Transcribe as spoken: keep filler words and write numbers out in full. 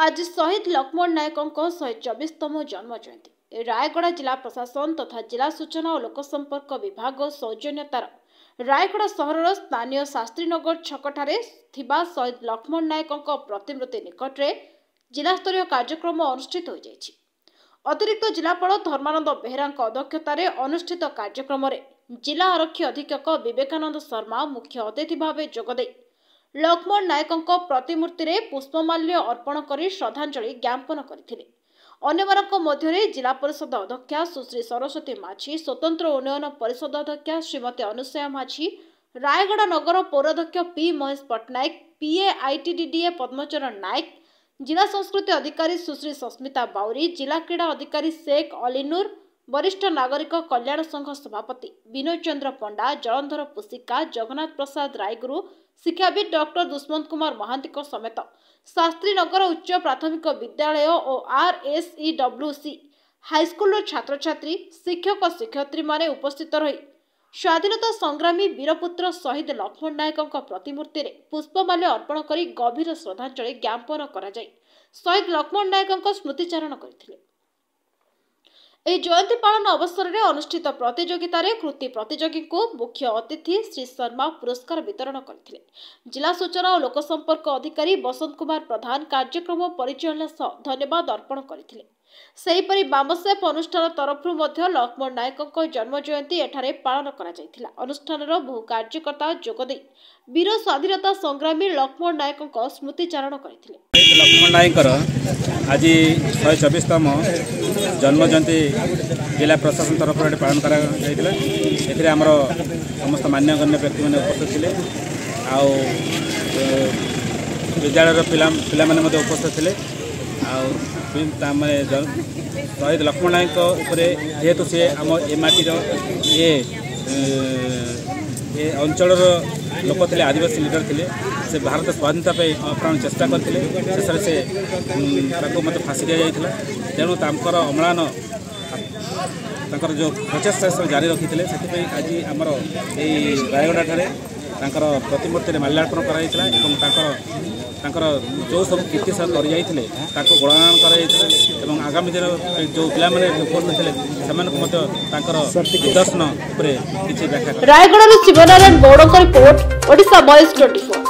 आज शहीद लक्ष्मण नायकों शहे चौबीसतम जन्म जयंती रायगढ़ जिला प्रशासन तथा जिला सूचना और लोकसंपर्क विभाग सौजन्यतार रायगढ़ सहर स्थानीय शास्त्रीनगर छकठारे शहीद लक्ष्मण नायकों प्रतिमूर्ति निकट में जिला स्तरीय कार्यक्रम अनुष्ठित हो जाएगी। अतिरिक्त जिलापाल धर्मानंद बेहरा अध्यक्षतार अनुष्ठित कार्यक्रम जिला आरक्षी अधीक्षक विवेकानंद शर्मा मुख्य अतिथि भाव जोगदे लक्ष्मण नायकों प्रतिमूर्ति में पुष्पमाल्य अर्पण कर श्रद्धांजलि ज्ञापन करते। अन्यमानक मध्य जिला परिषद अध्यक्षा सुश्री सरस्वती माची, स्वतंत्र उन्नयन परिषद अध्यक्षा श्रीमती अनुस्या माची, रायगढ़ नगर पौराध्यक्ष P Mahesh Patnaik, PA ITDDA Padmacharan Nayak, जिला संस्कृति अधिकारी सुश्री सस्मिता बावरी, जिला क्रीड़ा अधिकारी शेख अलिनूर, वरिष्ठ नागरिक कल्याण संघ सभापति विनोद चंद्र पंडा, जलंधर पुस्तिका, जगन्नाथ प्रसाद रायगुरु, शिक्षाविद डॉक्टर दुष्यंत कुमार महंत समेत शास्त्रीनगर उच्च प्राथमिक विद्यालय और आरएसईडब्ल्यूसी हाईस्कूल छात्र छात्री, शिक्षक शिक्षयित्री माने उपस्थित रही स्वाधीनता संग्रामी वीरपुत्र शहीद लक्ष्मण नायकों प्रतिमूर्ति में पुष्पमाल्य अर्पण कर गभीर श्रद्धांजलि ज्ञापन कर शहीद लक्ष्मण नायकों स्मृतिचारण करथिले। एहि जयंती पालन अवसर में अनुष्ठित प्रतियोगितार कृति प्रतियोगी को मुख्य अतिथि श्री शर्मा पुरस्कार वितरण करथिले। जिला सूचना और लोकसंपर्क अधिकारी बसंत कुमार प्रधान कार्यक्रम परिचालन सह धन्यवाद अर्पण करथिले। सेहिपरि बामसेप अनुष्ठान तरफ लक्ष्मण नायकों जन्म जयंती एठारे पालन करा। अनुष्ठान बहु कार्यकर्ता जोगदे वीर स्वाधीनता संग्रामी लक्ष्मण नायकों स्मृतिचारण करथिले। लक्ष्मण नायकर आज शहे चौबीसतम जन्म जयंती जिला प्रशासन तरफ पालन करा। आमर समस्त मान्य गण्य व्यक्ति मैंने उपस्थित थे, विद्यालय पिला उपस्थित थे। शहीद लक्ष्मण नायक जेहेतु सी आम एमआरटी ये ये अंचल लोक थे, आदिवासी लीडर थे, से भारत स्वाधीनता अप्राण चेष्टा करते, शेष से मत फाँसी दि जाता। तेणु तर अम्लान जो प्रचेषा सब जारी रखी थे से आज आमर यही रायगढ़ ठार प्रतिमूर्ति माल्यार्पण कर जो सब कीर्ति साल कर गुणगान कर आगामी दिन जो पे उपस्थित थे दर्शन। रायगढ़ शिवनारायण बडोक रिपोर्ट।